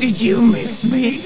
Did you miss me?